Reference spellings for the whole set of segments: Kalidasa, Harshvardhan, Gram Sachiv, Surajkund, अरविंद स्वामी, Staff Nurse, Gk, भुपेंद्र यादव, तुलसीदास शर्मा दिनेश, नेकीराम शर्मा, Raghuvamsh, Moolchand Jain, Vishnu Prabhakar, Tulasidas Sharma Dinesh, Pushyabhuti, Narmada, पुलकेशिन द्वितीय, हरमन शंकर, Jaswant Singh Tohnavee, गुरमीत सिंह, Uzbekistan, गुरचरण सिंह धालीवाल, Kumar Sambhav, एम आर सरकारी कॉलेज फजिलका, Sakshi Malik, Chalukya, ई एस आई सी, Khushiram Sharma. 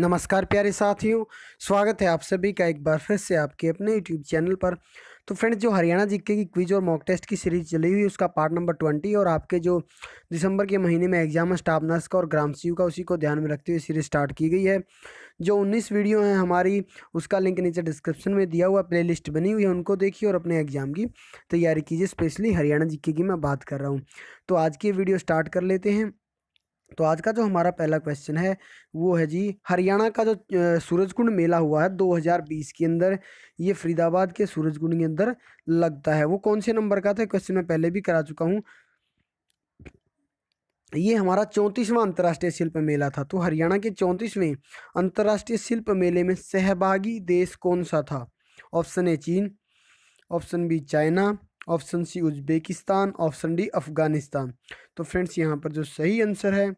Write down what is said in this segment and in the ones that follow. नमस्कार प्यारे साथियों, स्वागत है आप सभी का एक बार फिर से आपके अपने यूट्यूब चैनल पर। तो फ्रेंड्स, जो हरियाणा जीके की क्विज और मॉक टेस्ट की सीरीज चली हुई उसका पार्ट नंबर 20 और आपके जो दिसंबर के महीने में एग्जाम है स्टाफ नर्स का और ग्राम सचिव का, उसी को ध्यान में रखते हुए सीरीज स्टार्ट की गई है। जो 19 वीडियो हैं हमारी, उसका लिंक नीचे डिस्क्रिप्शन में दिया हुआ प्ले लिस्ट बनी हुई है, उनको देखिए और अपने एग्जाम की तैयारी कीजिए। स्पेशली हरियाणा जीके की मैं बात कर रहा हूँ। तो आज की वीडियो स्टार्ट कर लेते हैं। तो आज का जो हमारा पहला क्वेश्चन है वो है जी, हरियाणा का जो सूरजकुंड मेला हुआ है 2020 के अंदर, ये फरीदाबाद के सूरजकुंड के अंदर लगता है, वो कौन से नंबर का था? क्वेश्चन मैं पहले भी करा चुका हूँ। ये हमारा 34वां अंतर्राष्ट्रीय शिल्प मेला था। तो हरियाणा के 34वें अंतर्राष्ट्रीय शिल्प मेले में सहभागी देश कौन सा था? ऑप्शन ए चीन, option B China, option C Uzbekistan, option D Afghanistan. तो फ्रेंड्स, यहाँ पर जो सही आंसर है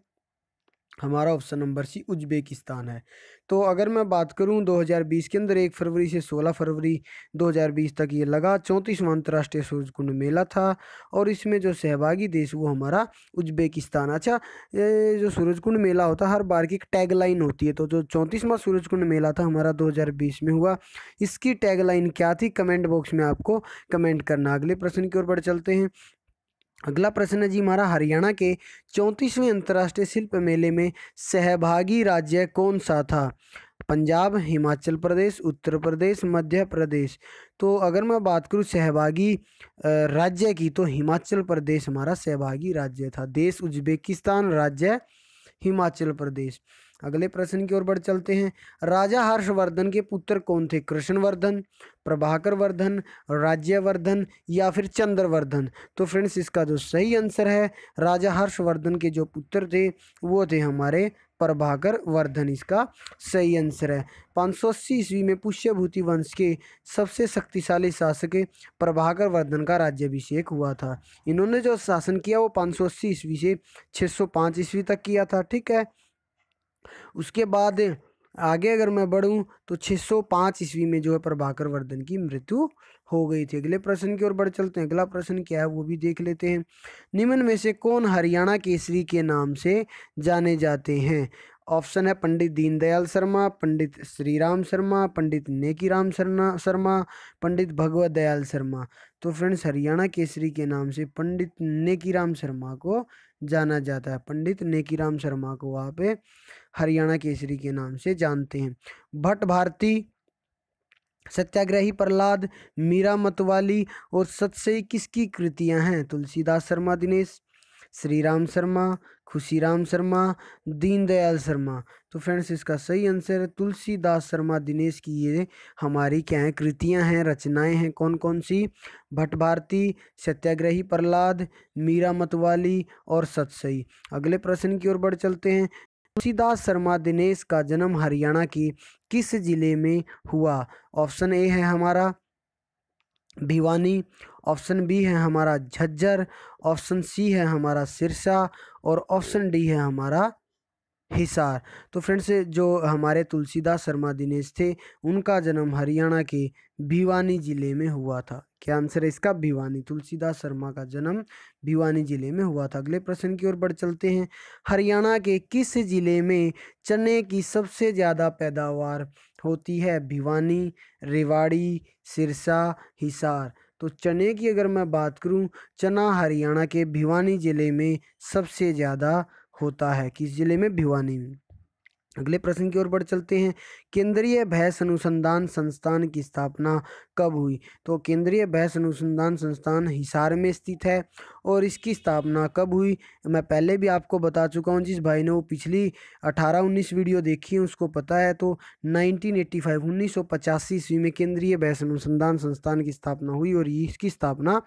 हमारा ऑप्शन नंबर सी उज्बेकिस्तान है। तो अगर मैं बात करूं 2020 के अंदर 1 फरवरी से 16 फरवरी 2020 तक ये लगा 34वां अंतर्राष्ट्रीय सूरजकुंड मेला था और इसमें जो सहभागी देश वो हमारा उज्बेकिस्तान। अच्छा, ये जो सूरजकुंड मेला होता है हर बार की एक टैगलाइन होती है, तो जो 34वां सूरजकुंड मेला था हमारा 2020 में हुआ, इसकी टैगलाइन क्या थी? कमेंट बॉक्स में आपको कमेंट करना। अगले प्रश्न की ओर बढ़ चलते हैं। अगला प्रश्न है जी हमारा, हरियाणा के 34वें अंतर्राष्ट्रीय शिल्प मेले में सहभागी राज्य कौन सा था? पंजाब, हिमाचल प्रदेश, उत्तर प्रदेश, मध्य प्रदेश। तो अगर मैं बात करूँ सहभागी राज्य की, तो हिमाचल प्रदेश हमारा सहभागी राज्य था। देश उज्बेकिस्तान, राज्य हिमाचल प्रदेश। अगले प्रश्न की ओर बढ़ चलते हैं। राजा हर्षवर्धन के पुत्र कौन थे? कृष्णवर्धन, प्रभाकरवर्धन, राज्यवर्धन या फिर चंद्रवर्धन। तो फ्रेंड्स, इसका जो सही आंसर है, राजा हर्षवर्धन के जो पुत्र थे वो थे हमारे प्रभाकरवर्धन। इसका सही आंसर है। 580 ईस्वी में पुष्यभूति वंश के सबसे शक्तिशाली शासक प्रभाकरवर्धन का राज्याभिषेक हुआ था। इन्होंने जो शासन किया वो 580 ईस्वी से 605 ईस्वी तक किया था, ठीक है। उसके बाद आगे अगर मैं बढ़ूं तो 605 ईस्वी में जो है प्रभाकरवर्धन की मृत्यु हो गई थी। अगले प्रश्न की ओर बढ़ चलते हैं। अगला प्रश्न क्या है वो भी देख लेते हैं। निम्न में से कौन हरियाणा केसरी के नाम से जाने जाते हैं? ऑप्शन है पंडित दीनदयाल शर्मा, पंडित श्रीराम शर्मा, पंडित नेकीराम शर्मा, पंडित भगवत दयाल शर्मा। तो फ्रेंड्स, हरियाणा केसरी के नाम से पंडित नेकीराम शर्मा को जाना जाता है। पंडित नेकीराम शर्मा को वहाँ पे हरियाणा केसरी के नाम से जानते हैं। भट्ट भारती, सत्याग्रही प्रहलाद, मीरा मतवाली और सतसई किसकी कृतियाँ हैं? तुलसीदास शर्मा दिनेश, श्रीराम शर्मा, खुशीराम शर्मा, दीनदयाल शर्मा। तो फ्रेंड्स, इसका सही आंसर है तुलसीदास शर्मा दिनेश की ये हमारी क्या है कृतियाँ हैं, रचनाएं हैं। कौन कौन सी? भट्ट भारती, सत्याग्रही प्रहलाद, मीरा मतवाली और सतसई। अगले प्रश्न की ओर बढ़ चलते हैं। तुलसीदास शर्मा दिनेश का जन्म हरियाणा के किस जिले में हुआ? ऑप्शन ए है हमारा भिवानी, ऑप्शन बी है हमारा झज्जर, ऑप्शन सी है हमारा सिरसा और ऑप्शन डी है हमारा हिसार। तो फ्रेंड्स, जो हमारे तुलसीदास शर्मा दिनेश थे उनका जन्म हरियाणा के भिवानी जिले में हुआ था। क्या आंसर है इसका? भिवानी। तुलसीदास शर्मा का जन्म भिवानी जिले में हुआ था। अगले प्रश्न की ओर बढ़ चलते हैं। हरियाणा के किस जिले में चने की सबसे ज़्यादा पैदावार होती है? भिवानी, रेवाड़ी, सिरसा, हिसार। तो चने की अगर मैं बात करूं, चना हरियाणा के भिवानी जिले में सबसे ज़्यादा होता है। किस जिले में? भिवानी में। अगले प्रश्न की ओर बढ़ चलते हैं। केंद्रीय भैंस अनुसंधान संस्थान की स्थापना कब हुई? तो केंद्रीय भैंस अनुसंधान संस्थान हिसार में स्थित है और इसकी स्थापना कब हुई मैं पहले भी आपको बता चुका हूँ। जिस भाई ने वो पिछली 18-19 वीडियो देखी है उसको पता है। तो 1985 ईस्वी में केंद्रीय भैंस अनुसंधान संस्थान की स्थापना हुई और इसकी स्थापना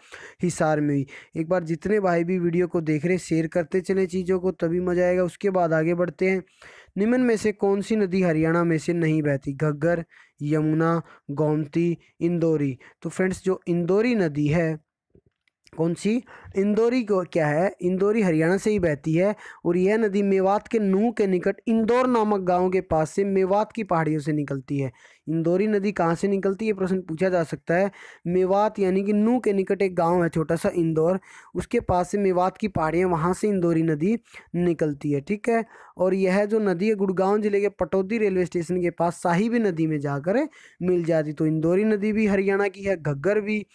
हिसार में हुई। एक बार जितने भाई भी वीडियो को देख रहे शेयर करते चले चीज़ों को, तभी मजा आएगा। उसके बाद आगे बढ़ते हैं। निम्न में से कौन सी नदी हरियाणा में से नहीं बहती? घग्गर, यमुना, गोमती, इंदौरी। तो फ्रेंड्स, जो इंदौरी नदी है कौन सी? इंदौरी को क्या है, इंदौरी हरियाणा से ही बहती है और यह नदी मेवात के नूह के निकट इंदौर नामक गांव के पास से मेवात की पहाड़ियों से निकलती है। इंदौरी नदी कहाँ से निकलती है, ये प्रश्न पूछा जा सकता है। मेवात यानी कि नूह के निकट एक गांव है छोटा सा इंदौर, उसके पास से मेवात की पहाड़ियाँ, वहाँ से इंदौरी नदी निकलती है। ठीक है, और यह जो नदी है गुड़गांव जिले के पटौदी रेलवे स्टेशन के पास साहिबी नदी में जाकर मिल जाती। तो इंदौरी नदी भी हरियाणा की है, घग्गर भी,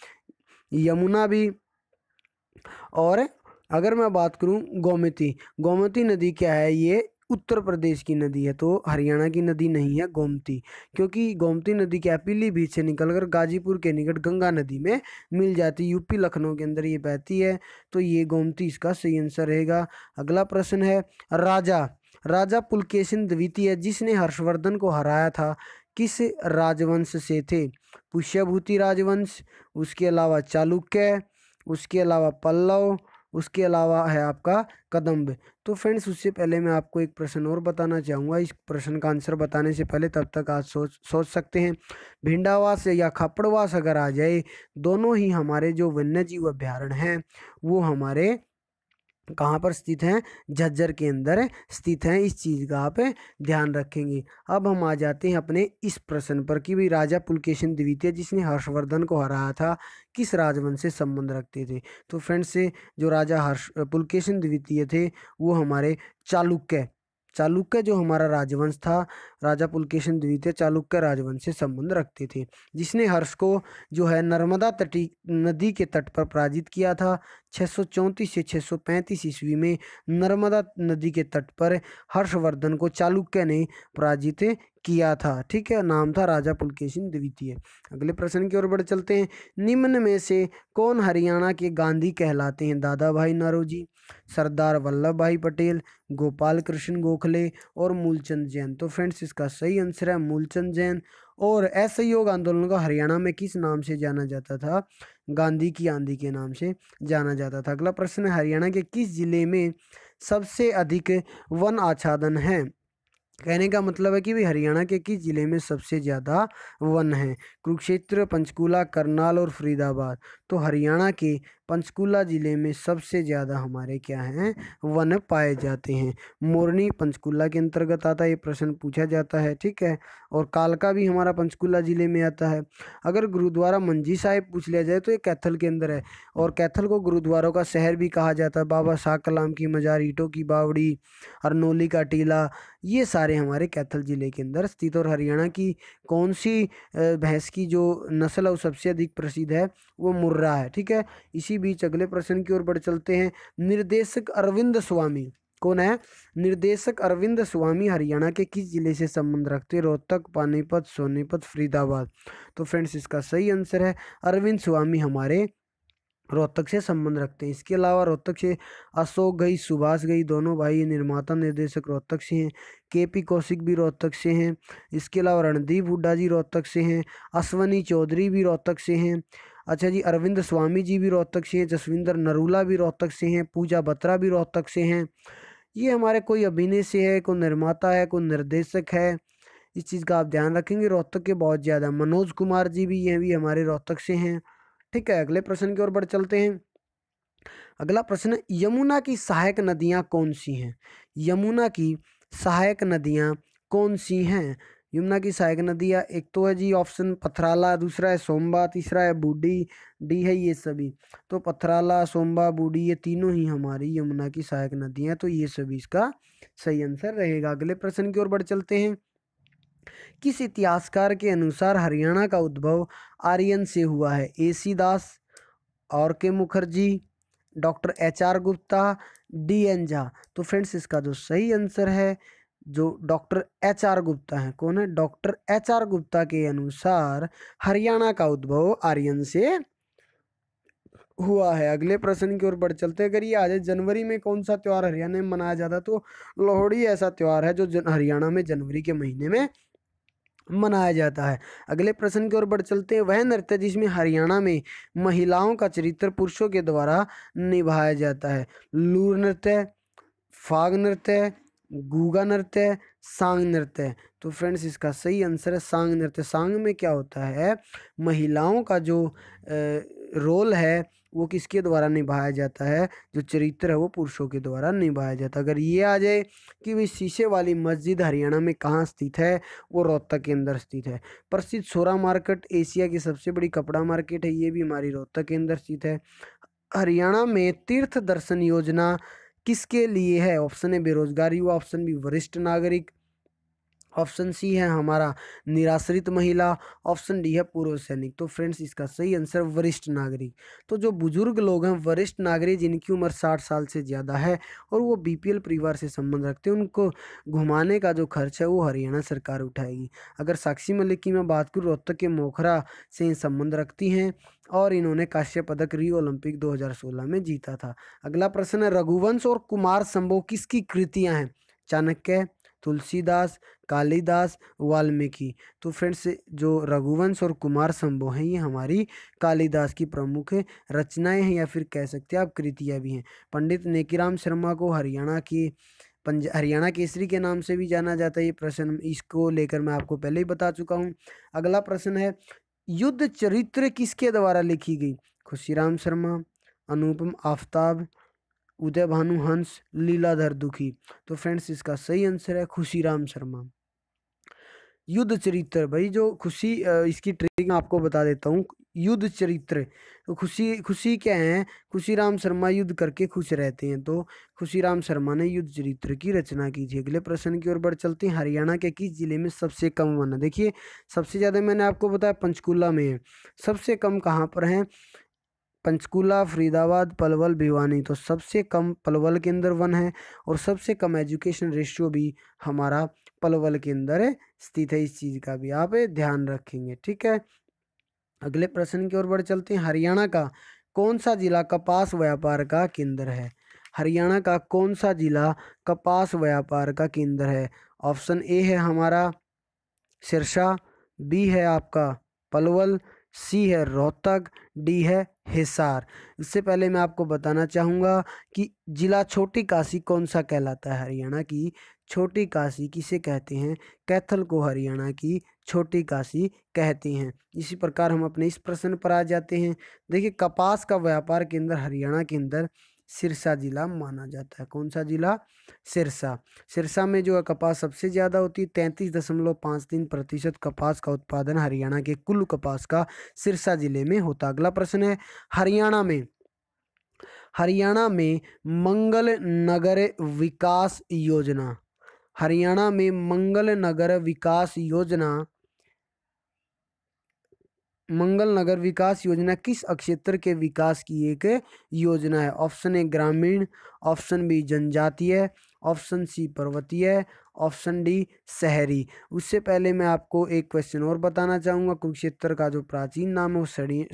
यमुना भी। और अगर मैं बात करूं गोमती, गोमती नदी क्या है, ये उत्तर प्रदेश की नदी है, तो हरियाणा की नदी नहीं है गोमती, क्योंकि गोमती नदी क्या पीलीभीत से निकलकर गाजीपुर के निकट गंगा नदी में मिल जाती, यूपी लखनऊ के अंदर ये बहती है। तो ये गोमती इसका सही आंसर रहेगा। अगला प्रश्न है राजा, राजा पुलकेशिन द्वितीय जिसने हर्षवर्धन को हराया था किस राजवंश से थे? पुष्यभूति राजवंश, उसके अलावा चालुक्य, उसके अलावा पल्लव, उसके अलावा है आपका कदम्ब। तो फ्रेंड्स उससे पहले मैं आपको एक प्रश्न और बताना चाहूँगा, इस प्रश्न का आंसर बताने से पहले तब तक आप सोच सकते हैं। भिंडावास या खपड़वास अगर आ जाए, दोनों ही हमारे जो वन्य जीव अभ्यारण्य हैं वो हमारे कहाँ पर स्थित हैं? झज्जर के अंदर स्थित हैं, इस चीज़ का आप ध्यान रखेंगे। अब हम आ जाते हैं अपने इस प्रश्न पर कि भाई राजा पुलकेशिन द्वितीय जिसने हर्षवर्धन को हराया था किस राजवंश से संबंध रखते थे? तो फ्रेंड्स से जो राजा पुलकेशिन द्वितीय थे वो हमारे चालुक्य जो हमारा राजवंश था, राजा पुलकेशिन द्वितीय चालुक्य राजवंश से संबंध रखते थे, जिसने हर्ष को जो है नर्मदा तटी नदी के तट पर पराजित किया था। 634 से 635 ईस्वी में नर्मदा नदी के तट पर हर्षवर्धन को चालुक्य ने पराजित किया था। ठीक है, नाम था राजा पुलकेशिन द्वितीय। अगले प्रश्न की ओर बढ़ चलते हैं। निम्न में से कौन हरियाणा के गांधी कहलाते हैं? दादा भाई नौरोजी, सरदार वल्लभ भाई पटेल, गोपाल कृष्ण गोखले और मूलचंद जैन। तो फ्रेंड्स इसका सही आंसर है मूलचंद जैन। और असहयोग आंदोलन को हरियाणा में किस नाम से जाना जाता था? गांधी की आंधी के नाम से जाना जाता था। अगला प्रश्न, हरियाणा के किस जिले में सबसे अधिक वन आच्छादन है? कहने का मतलब है कि भाई हरियाणा के किस ज़िले में सबसे ज़्यादा वन हैं? कुरुक्षेत्र, पंचकूला, करनाल और फरीदाबाद। तो हरियाणा के पंचकूला ज़िले में सबसे ज़्यादा हमारे क्या हैं, वन पाए जाते हैं। मोरनी पंचकूला के अंतर्गत आता है, ये प्रश्न पूछा जाता है। ठीक है, और कालका भी हमारा पंचकूला ज़िले में आता है। अगर गुरुद्वारा मंजी साहिब पूछ लिया जाए तो ये कैथल के अंदर है, और कैथल को गुरुद्वारों का शहर भी कहा जाता है। बाबा शाह कलाम की मज़ार, ईटों की बावड़ी, अरनोली का टीला, ये सारे हमारे कैथल ज़िले के अंदर स्थित। और हरियाणा की कौन सी भैंस की जो नस्ल है वो सबसे अधिक प्रसिद्ध है? वो मुर्रा है। ठीक है, इसी बीच अगले प्रश्न की ओर बढ़ चलते हैं। निर्देशक अरविंद स्वामी कौन है? निर्देशक अरविंद स्वामी हरियाणा के किस जिले से संबंध रखते हैं? रोहतक, पानीपत, सोनीपत, फरीदाबाद। तो फ्रेंड्स इसका सही आंसर है, अरविंद स्वामी हमारे रोहतक से संबंध रखते हैं। इसके अलावा रोहतक से अशोक गई, सुभाष गई, दोनों भाई निर्माता निर्देशक रोहतक से हैं। केपी कौशिक भी रोहतक से हैं। इसके अलावा रणदीप हुड्डा जी रोहतक से हैं। अश्वनी चौधरी भी रोहतक से हैं। अच्छा जी, अरविंद स्वामी जी भी रोहतक से हैं। जसविंदर नरूला भी रोहतक से हैं। पूजा बत्रा भी रोहतक से हैं। ये हमारे कोई अभिनय से है, कोई निर्माता है, कोई निर्देशक है, इस चीज़ का आप ध्यान रखेंगे। रोहतक के बहुत ज़्यादा मनोज कुमार जी भी, ये भी हमारे रोहतक से हैं। ठीक है, अगले प्रश्न की ओर बढ़ चलते हैं। अगला प्रश्न, यमुना की सहायक नदियाँ कौन सी हैं? यमुना की सहायक नदियाँ कौन सी हैं? यमुना की सहायक नदियाँ एक तो है जी ऑप्शन पथराला, दूसरा है सोमबा, तीसरा है बूढ़ी, डी है ये सभी। तो पथराला, सोमबा, बूढ़ी, ये तीनों ही हमारी यमुना की सहायक नदियाँ, तो ये सभी इसका सही आंसर रहेगा। अगले प्रश्न की ओर बढ़ चलते हैं। किस इतिहासकार के अनुसार हरियाणा का उद्भव आर्यन से हुआ है? एसी दास, और K Mukherjee, doctor HR Gupta, DN Jha. तो फ्रेंड्स इसका जो सही आंसर है जो डॉक्टर HR गुप्ता हैं। कौन है? डॉक्टर HR गुप्ता के अनुसार हरियाणा का उद्भव आर्यन से हुआ है। अगले प्रश्न की ओर बढ़ चलते हैं। अगर ये आज जनवरी में कौन सा त्यौहार हरियाणा में मनाया जाता है? तो लोहड़ी ऐसा त्यौहार है जो हरियाणा में जनवरी के महीने में मनाया जाता है। अगले प्रश्न की ओर बढ़ चलते हैं। वह नृत्य जिसमें हरियाणा में महिलाओं का चरित्र पुरुषों के द्वारा निभाया जाता है? लूर नृत्य, फाग नृत्य, गूगा नृत्य, सांग नृत्य। तो फ्रेंड्स इसका सही आंसर है सांग नृत्य। सांग में क्या होता है, महिलाओं का जो रोल है वो किसके द्वारा निभाया जाता है, जो चरित्र है वो पुरुषों के द्वारा निभाया जाता है। अगर ये आ जाए कि भाई शीशे वाली मस्जिद हरियाणा में कहाँ स्थित है, वो रोहतक के अंदर स्थित है। प्रसिद्ध सोरा मार्केट एशिया की सबसे बड़ी कपड़ा मार्केट है, ये भी हमारी रोहतक के अंदर स्थित है। हरियाणा में तीर्थ दर्शन योजना किसके लिए है, ऑप्शन ए बेरोजगार युवा, ऑप्शन बी वरिष्ठ नागरिक, ऑप्शन सी है हमारा निराश्रित महिला, ऑप्शन डी है पूर्व सैनिक। तो फ्रेंड्स इसका सही आंसर वरिष्ठ नागरिक। तो जो बुजुर्ग लोग हैं, वरिष्ठ नागरिक जिनकी उम्र 60 साल से ज़्यादा है और वो बीपीएल परिवार से संबंध रखते हैं, उनको घुमाने का जो खर्च है वो हरियाणा सरकार उठाएगी। अगर साक्षी मलिक की मैं बात करूँ, रोहतक के मोखरा से संबंध रखती हैं और इन्होंने कांस्य पदक रियो ओलंपिक 2016 में जीता था। अगला प्रश्न है, रघुवंश और कुमार संभव किसकी कृतियाँ हैं, चाणक्य, तुलसीदास, कालिदास, वाल्मीकि। तो फ्रेंड्स जो रघुवंश और कुमार संभव हैं, ये हमारी कालिदास की प्रमुख रचनाएं हैं या फिर कह सकते हैं आप कृतियाँ भी हैं। पंडित नेकीराम शर्मा को हरियाणा केसरी के नाम से भी जाना जाता है। ये प्रश्न इसको लेकर मैं आपको पहले ही बता चुका हूँ। अगला प्रश्न है, युद्ध चरित्र किसके द्वारा लिखी गई, खुशीराम शर्मा, अनुपम आफताब, उदय भानु हंस, लीलाधर दुखी। तो फ्रेंड्स इसका सही आंसर है खुशीराम शर्मा। युद्ध चरित्र, भाई जो खुशी, इसकी ट्रिक आपको बता देता हूँ। युद्ध चरित्र तो खुशी क्या है, खुशीराम शर्मा युद्ध करके खुश रहते हैं, तो खुशीराम शर्मा ने युद्ध चरित्र की रचना की थी। अगले प्रश्न की ओर बढ़ चलते हैं, हरियाणा के किस जिले में सबसे कम वन है। देखिए सबसे ज़्यादा मैंने आपको बताया पंचकूला में है, सबसे कम कहाँ पर है, पंचकूला, फरीदाबाद, पलवल, भिवानी। तो सबसे कम पलवल के अंदर वन है और सबसे कम एजुकेशन रेशियो भी हमारा पलवल के अंदर स्थित है। इस चीज़ का भी आप ध्यान रखेंगे, ठीक है। अगले प्रश्न की ओर बढ़ चलते हैं, हरियाणा का कौन सा जिला कपास व्यापार का केंद्र है, हरियाणा का कौन सा जिला कपास व्यापार का केंद्र है। ऑप्शन ए है हमारा सिरसा, बी है आपका पलवल, सी है रोहतक, डी है हिसार। इससे पहले मैं आपको बताना चाहूँगा कि जिला छोटी काशी कौन सा कहलाता है, हरियाणा की छोटी काशी किसे कहते हैं, कैथल को हरियाणा की छोटी काशी कहते हैं। इसी प्रकार हम अपने इस प्रश्न पर आ जाते हैं। देखिए कपास का व्यापार केंद्र हरियाणा के अंदर सिरसा जिला माना जाता है। कौन सा जिला, सिरसा। सिरसा में जो है कपास सबसे ज़्यादा होती है, 33.53% कपास का उत्पादन हरियाणा के कुल कपास का सिरसा जिले में होता। अगला प्रश्न है, हरियाणा में मंगल नगर विकास योजना, हरियाणा में मंगल नगर विकास योजना किस क्षेत्र के विकास की एक योजना है। ऑप्शन ए ग्रामीण, ऑप्शन बी जनजातीय, ऑप्शन सी पर्वतीय, ऑप्शन डी शहरी। उससे पहले मैं आपको एक क्वेश्चन और बताना चाहूँगा। कुरुक्षेत्र का जो प्राचीन नाम है वो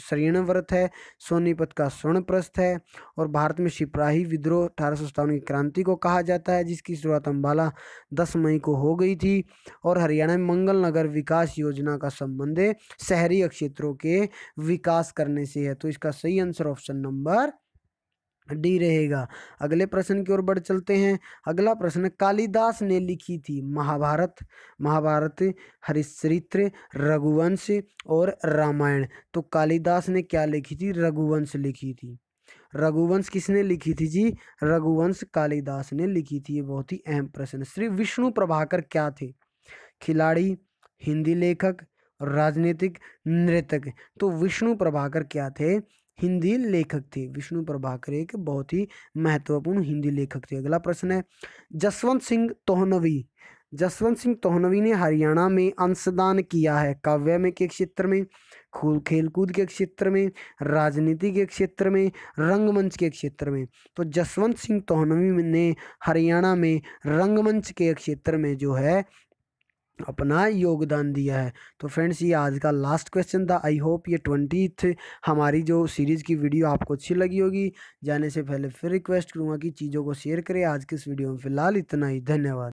शर्यणव्रत है, सोनीपत का स्वर्णप्रस्थ है और भारत में सिपाही विद्रोह 1857 की क्रांति को कहा जाता है, जिसकी शुरुआत अम्बाला 10 मई को हो गई थी। और हरियाणा में मंगल नगर विकास योजना का संबंध शहरी क्षेत्रों के विकास करने से है, तो इसका सही आंसर ऑप्शन नंबर डी रहेगा। अगले प्रश्न की ओर बढ़ चलते हैं। अगला प्रश्न, कालिदास ने लिखी थी महाभारत, हरिश्चरित्र, रघुवंश और रामायण। तो कालिदास ने क्या लिखी थी, रघुवंश लिखी थी। रघुवंश किसने लिखी थी जी, रघुवंश कालिदास ने लिखी थी। ये बहुत ही अहम प्रश्न। श्री विष्णु प्रभाकर क्या थे, खिलाड़ी, हिंदी लेखक, राजनीतिक, नृतक। तो विष्णु प्रभाकर क्या थे, हिंदी लेखक थे। विष्णु प्रभाकर एक बहुत ही महत्वपूर्ण हिंदी लेखक थे। अगला प्रश्न है, जसवंत सिंह तोहनवी ने हरियाणा में अंशदान किया है, काव्य में के क्षेत्र में, खेलकूद के क्षेत्र में, राजनीति के क्षेत्र में, रंगमंच के क्षेत्र में। तो जसवंत सिंह तोहनवी ने हरियाणा में रंगमंच के क्षेत्र में जो है अपना योगदान दिया है। तो फ्रेंड्स ये आज का लास्ट क्वेश्चन था। आई होप ये 20th हमारी जो सीरीज़ की वीडियो आपको अच्छी लगी होगी। जाने से पहले फिर रिक्वेस्ट करूँगा कि चीज़ों को शेयर करें। आज के इस वीडियो में फ़िलहाल इतना ही, धन्यवाद।